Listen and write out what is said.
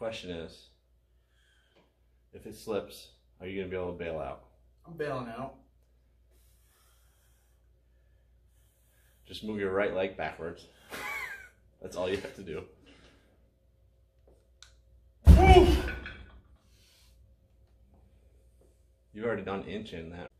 question is, if it slips, are you going to be able to bail out? I'm bailing out. Just move your right leg backwards. That's all you have to do. You've already done inch in that.